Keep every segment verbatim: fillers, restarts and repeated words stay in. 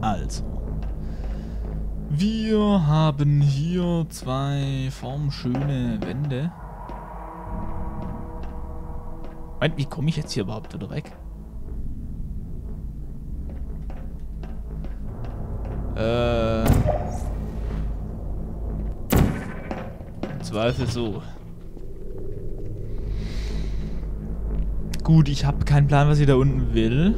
Also. Wir haben hier zwei formschöne Wände. Moment, wie komme ich jetzt hier überhaupt wieder weg? Äh. Im Zweifel so. Gut, ich habe keinen Plan, was ich da unten will.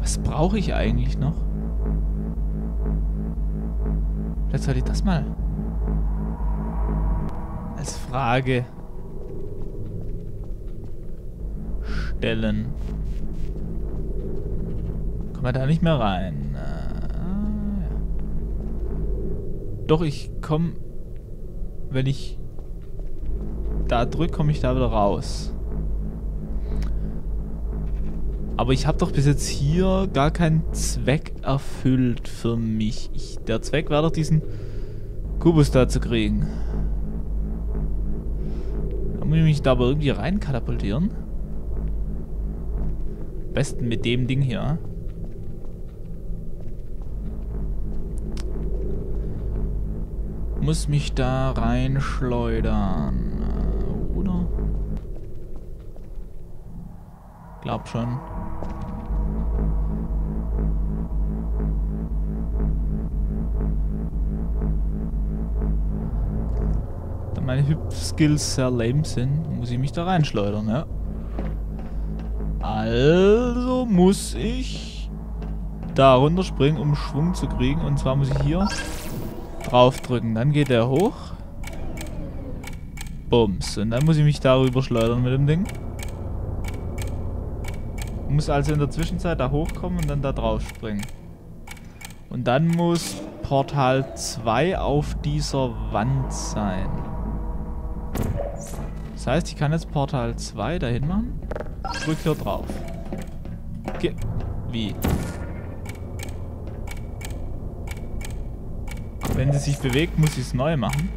Was brauche ich eigentlich noch? Vielleicht sollte ich das mal als Frage stellen. Kommen wir da nicht mehr rein? Ah, ja. Doch, ich komme, wenn ich da drücke, komme ich da wieder raus. Aber ich habe doch bis jetzt hier gar keinen Zweck erfüllt für mich. Ich, der Zweck war doch, diesen Kubus da zu kriegen. Muss ich mich da aber irgendwie rein katapultieren? Am besten mit dem Ding hier. Muss mich da reinschleudern. Oder? Glaub schon. Meine Hüpf-Skills sehr lame sind, muss ich mich da reinschleudern, ja. Also muss ich da runterspringen, um Schwung zu kriegen. Und zwar muss ich hier drauf drücken. Dann geht der hoch. Bums. Und dann muss ich mich darüber schleudern mit dem Ding. Muss also in der Zwischenzeit da hochkommen und dann da drauf springen. Und dann muss Portal zwei auf dieser Wand sein. Das heißt, ich kann jetzt Portal zwei dahin machen. Drück hier drauf. Ge- Wie? Wenn sie sich bewegt, muss ich es neu machen.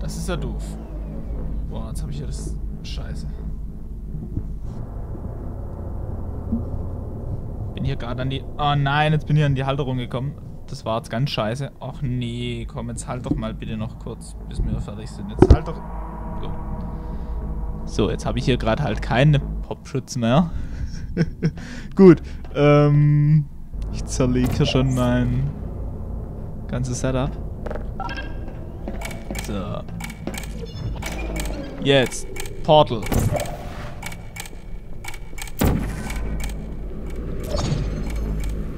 Das ist ja doof. Boah, jetzt habe ich ja das... Scheiße. Bin hier gerade an die... Oh nein, jetzt bin ich an die Halterung gekommen. Das war jetzt ganz scheiße. Ach nee, komm, jetzt halt doch mal bitte noch kurz, bis wir fertig sind. Jetzt halt doch... Go. So, jetzt habe ich hier gerade halt keine Popschutz mehr. Gut, ähm... ich zerlege hier schon mein... ganzes Setup. So. Jetzt. Portal.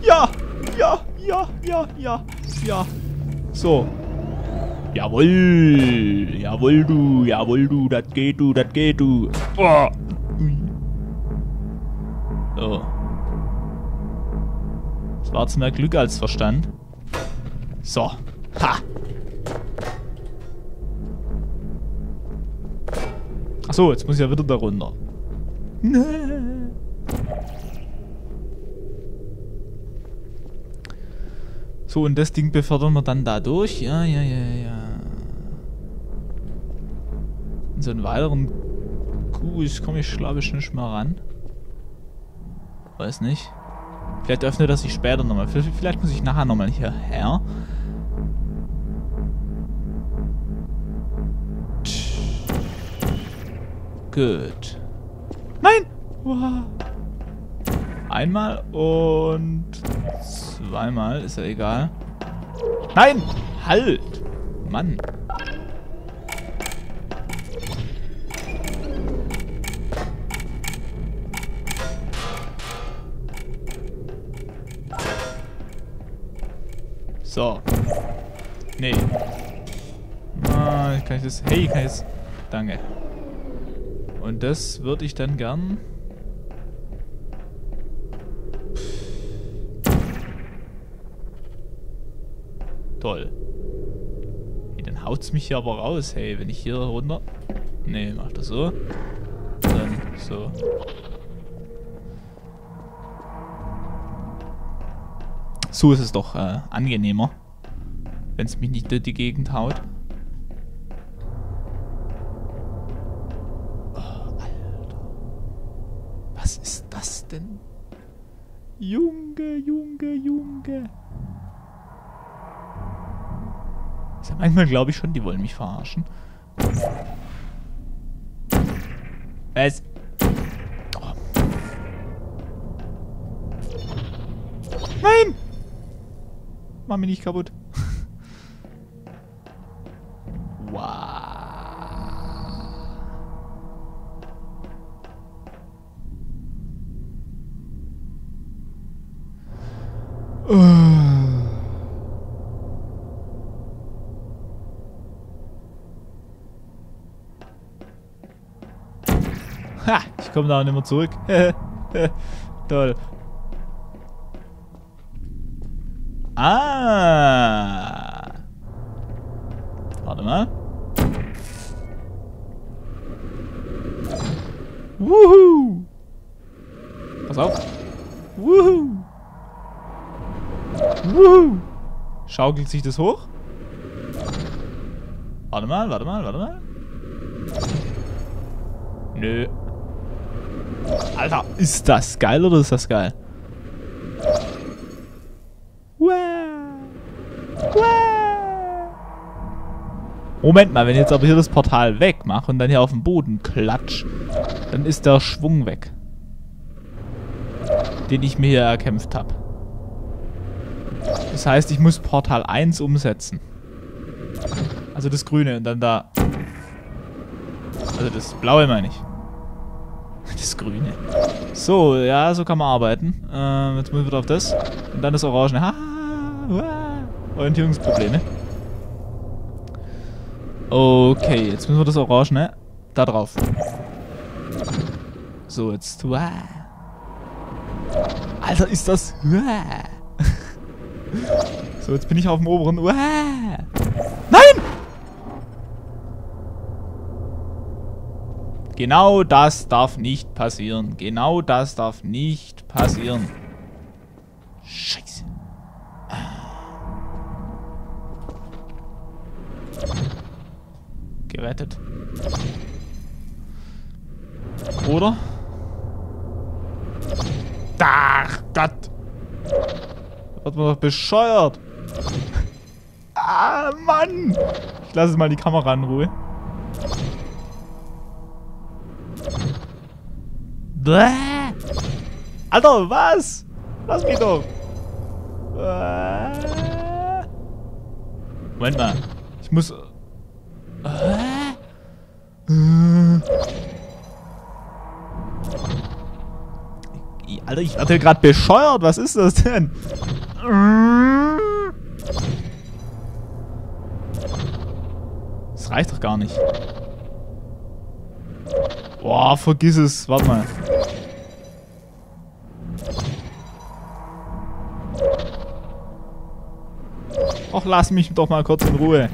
Ja, ja, ja, ja, ja, ja. So. Jawohl. Jawohl, du. Jawohl, du. Das geht, du. Das geht, du. Oh. So. Das war jetzt mehr Glück als Verstand. So. Ha. Achso, jetzt muss ich ja wieder da runter. Nee. So, und das Ding befördern wir dann da durch. Ja, ja, ja, ja. In so einen weiteren Kuss komme ich, glaube ich, nicht mal ran. Weiß nicht. Vielleicht öffnet das sich später nochmal. Vielleicht muss ich nachher nochmal hierher. Gut. Nein! Wow. Einmal und... Zweimal, ist ja egal. Nein! Halt! Mann! So. Nee. Ah, kann ich das... Hey, kann ich das... Danke. Und das würde ich dann gern... Toll. Wie, dann haut's mich hier aber raus, hey, wenn ich hier runter... Nee, mach das so. Dann so. So ist es doch äh, angenehmer, wenn es mich nicht durch die Gegend haut. Oh, Alter. Was ist das denn? Junge, Junge, Junge. Also manchmal glaube ich schon, die wollen mich verarschen. Was? Oh. Nein! Mach mich nicht kaputt. Wow. Oh. Ha, ich komme da auch nicht mehr zurück. Toll. Ah. Warte mal. Wuhu. Pass auf. Wuhu. Wuhu. Schaukelt sich das hoch? Warte mal, warte mal, warte mal. Nö. Alter, ist das geil oder ist das geil? Wow. Wow. Moment mal, wenn ich jetzt aber hier das Portal wegmache und dann hier auf den Boden klatsch, dann ist der Schwung weg, den ich mir hier erkämpft habe. Das heißt, ich muss Portal eins umsetzen. Also das Grüne und dann da... Also das Blaue meine ich. Das Grüne. So, ja, so kann man arbeiten. Ähm, jetzt muss ich wieder auf das. Und dann das Orangene. Ha, ha, Orientierungsprobleme. Okay, jetzt müssen wir das Orangene da drauf. So, jetzt. Wah. Alter, ist das. Wah. So, jetzt bin ich auf dem oberen. Wah. Nein! Genau das darf nicht passieren. Genau das darf nicht passieren. Scheiße. Gerettet. Oder? Ach Gott. Wird man doch bescheuert. Ah, Mann. Ich lasse mal die Kamera in Ruhe. Bäh. Alter, was? Lass mich doch. Bäh. Moment mal. Ich muss... Bäh. Alter, ich werde gerade bescheuert. Was ist das denn? Das reicht doch gar nicht. Boah, vergiss es. Warte mal. Och, lass mich doch mal kurz in Ruhe.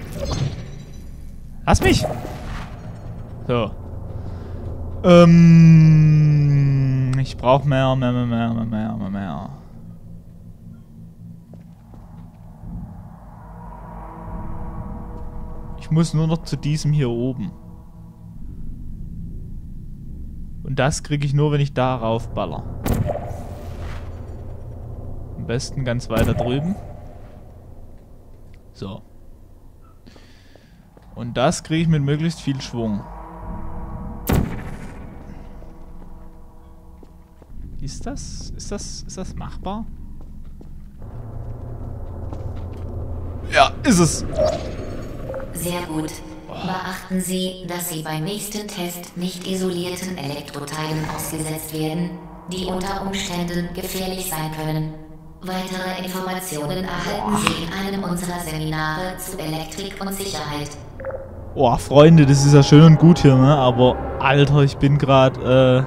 Lass mich! So. Ähm... Ich brauche mehr, mehr, mehr, mehr, mehr, mehr, mehr. Ich muss nur noch zu diesem hier oben. Und das kriege ich nur, wenn ich da raufballer. Am besten ganz weiter drüben. So. Und das kriege ich mit möglichst viel Schwung. Ist das, ist das, ist das machbar? Ja, ist es! Sehr gut. Beachten Sie, dass Sie beim nächsten Test nicht isolierten Elektroteilen ausgesetzt werden, die unter Umständen gefährlich sein können. Weitere Informationen erhalten Sie in einem unserer Seminare zu Elektrik und Sicherheit. Boah, Freunde, das ist ja schön und gut hier, ne? Aber, Alter, ich bin gerade, äh...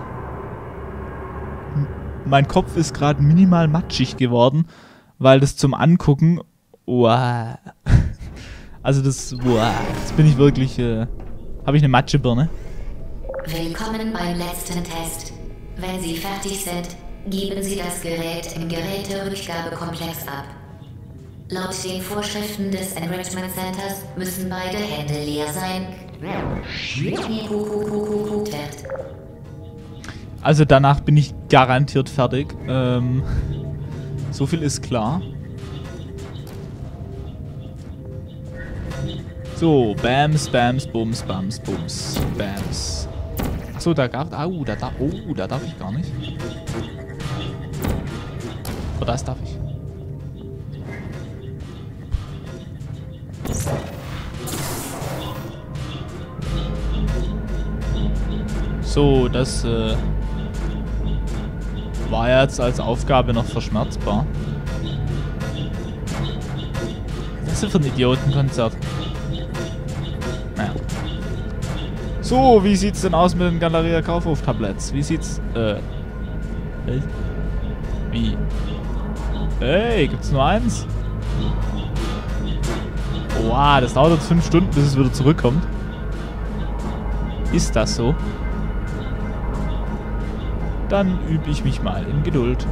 Mein Kopf ist gerade minimal matschig geworden, weil das zum Angucken... Wow. Also das, boah, jetzt bin ich wirklich, äh, habe ich eine Matschebirne. Willkommen beim letzten Test. Wenn Sie fertig sind, geben Sie das Gerät im Geräterückgabekomplex ab. Laut den Vorschriften des Enrichment Centers müssen beide Hände leer sein. Also danach bin ich garantiert fertig. Ähm, so viel ist klar. So, Bams, Bams, Bums, Bams, Bums, Bams. Achso, da gab es. Au, da darf. Oh, da darf ich gar nicht. Aber das darf ich. So, das äh, war jetzt als Aufgabe noch verschmerzbar. Was ist für ein Idiotenkonzert? So, wie sieht's denn aus mit den Galeria Kaufhof-Tabletts? Wie sieht's, äh... Wie? Hey, gibt's nur eins? Wow, das dauert jetzt fünf Stunden, bis es wieder zurückkommt. Ist das so? Dann übe ich mich mal in Geduld.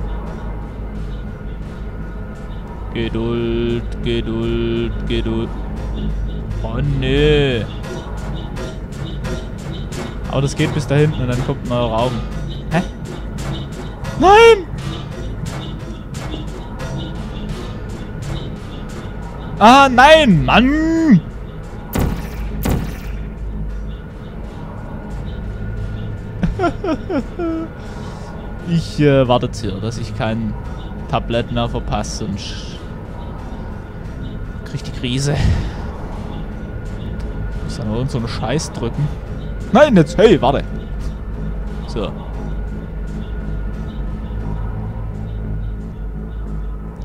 Geduld, Geduld, Geduld... Oh, nee. Aber das geht bis da hinten und dann kommt ein neuer Raum. Hä? Nein! Ah, nein! Mann! Ich äh, warte jetzt hier, dass ich kein Tablett mehr verpasse und krieg die Krise. Ich muss dann nur so einen Scheiß drücken. Nein, jetzt, hey, warte. So.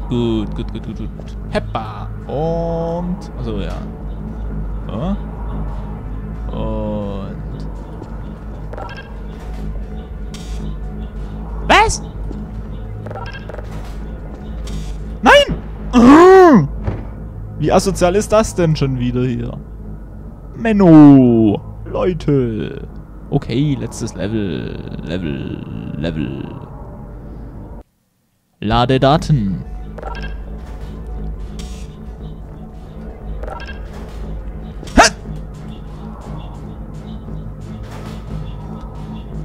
Gut, gut, gut, gut, gut. Heppa. Und. Achso, ja. So. Und. Was? Nein! Wie asozial ist das denn schon wieder hier? Menno! Leute. Okay, letztes Level. Level. Level. Lade Daten. Ha!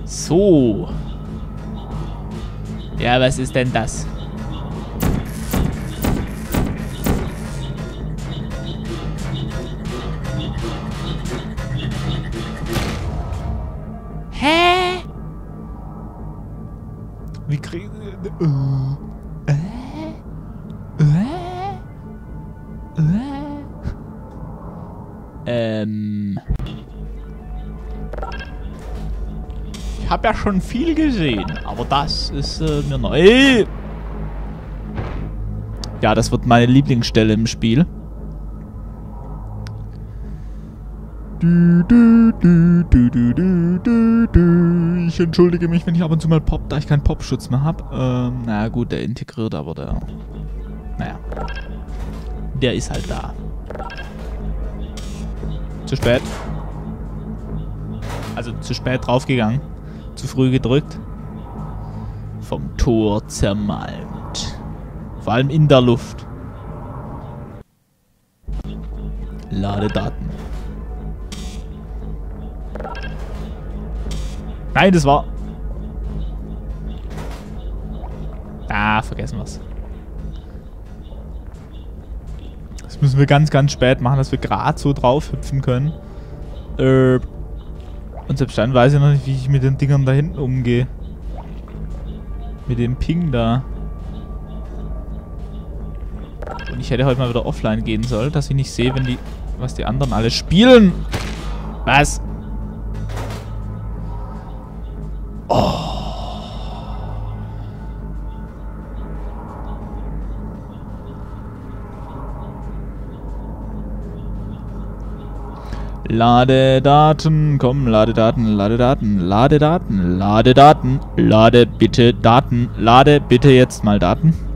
So. Ja, was ist denn das? Ähm. Ich habe ja schon viel gesehen, aber das ist äh, mir neu. Ja, das wird meine Lieblingsstelle im Spiel. Du, du, du, du, du, du, du, du. Ich entschuldige mich, wenn ich ab und zu mal pop, da ich keinen Popschutz mehr habe. Ähm, na gut, der integriert, aber der... Naja. Der ist halt da. Zu spät. Also zu spät draufgegangen. Zu früh gedrückt. Vom Tor zermalmt. Vor allem in der Luft. Ladedaten. Nein, das war... Ah, vergessen wir's. Das müssen wir ganz, ganz spät machen, dass wir gerade so drauf hüpfen können. Äh, und selbst dann weiß ich noch nicht, wie ich mit den Dingern da hinten umgehe. Mit dem Ping da. Und ich hätte heute mal wieder offline gehen sollen, dass ich nicht sehe, wenn die... was die anderen alle spielen. Was? Ladedaten, komm, Ladedaten, Ladedaten, Ladedaten, Ladedaten, lade bitte Daten, lade bitte jetzt mal Daten.